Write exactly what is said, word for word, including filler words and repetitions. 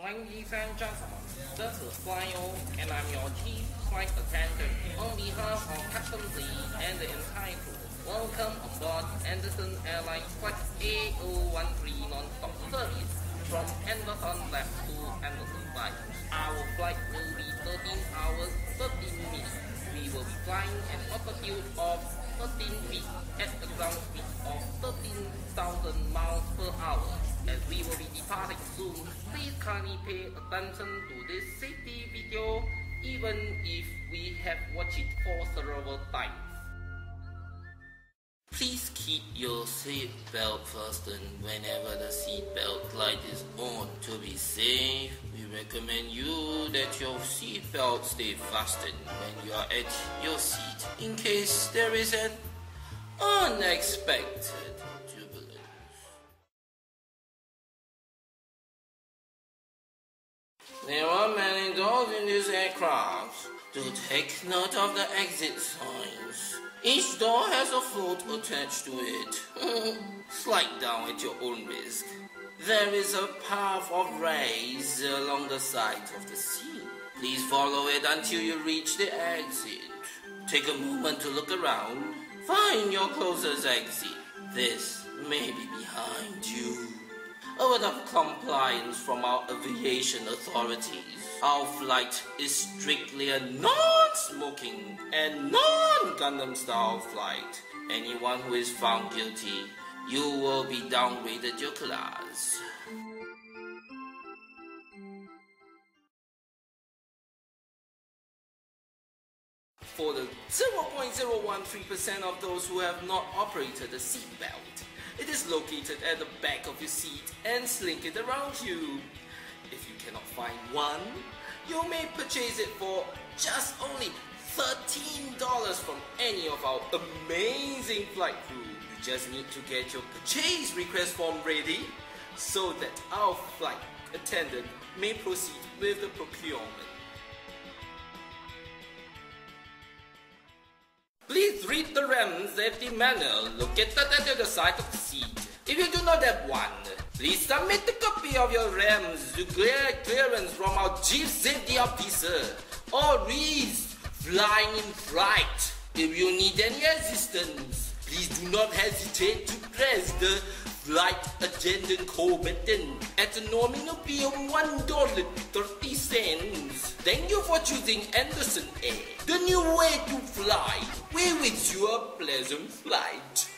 My name is Sam Johnson. This is Flyo, and I'm your chief flight attendant. On behalf of Captain Lee and the entire crew, welcome aboard Anderson Airlines Flight A zero one three non-stop service from Anderson left to Anderson right. Our flight will be thirteen hours, thirteen minutes. We will be flying at an altitude of thirteen feet at the ground speed of thirteen thousand miles per hour. As we will be departing soon, please kindly pay attention to this safety video, even if we have watched it for several times. Please keep your seat belt fastened whenever the seat belt light is on. To be safe, we recommend you that your seat belt stay fastened when you are at your seat in case there is an unexpected turbulence. There are many doors in this aircraft. Do take note of the exit signs. Each door has a float attached to it. Slide down at your own risk. There is a path of rays along the sides of the seat. Please follow it until you reach the exit. Take a moment to look around. Find your closest exit. This may be behind you. A word of compliance from our aviation authorities. Our flight is strictly a non-smoking and non-Gundam style flight. Anyone who is found guilty, you will be downgraded your class. For the zero point zero one three percent of those who have not operated the seatbelt, it is located at the back of your seat and slink it around you. If you cannot find one, you may purchase it for just only thirteen dollars from any of our amazing flight crew. You just need to get your purchase request form ready so that our flight attendant may proceed with the procurement. Please read the ram's safety manual located at the side of the seat. If you do not have one, please submit a copy of your ram's to clear clearance from our chief safety officer or reads flying in flight. If you need any assistance, please do not hesitate to press the flight attendant call button at a nominal fee of one dollar thirty cents. Thank you for choosing Anderson Air, the new way to fly. We wish you a pleasant flight.